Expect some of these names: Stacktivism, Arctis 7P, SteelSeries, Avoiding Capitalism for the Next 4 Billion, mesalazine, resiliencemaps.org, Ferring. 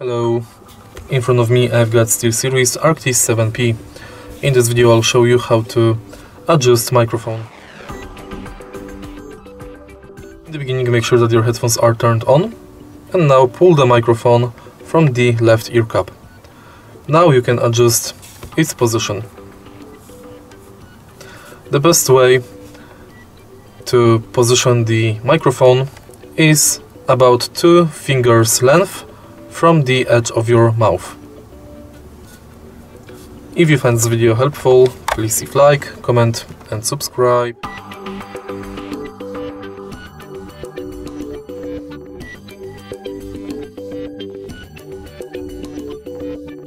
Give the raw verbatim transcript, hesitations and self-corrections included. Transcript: Hello, in front of me I've got SteelSeries Arctis seven P. In this video I'll show you how to adjust microphone. In the beginning, make sure that your headphones are turned on, and now pull the microphone from the left ear cup. Now you can adjust its position. The best way to position the microphone is about two fingers length from the edge of your mouth. If you find this video helpful, please leave a like, comment and subscribe.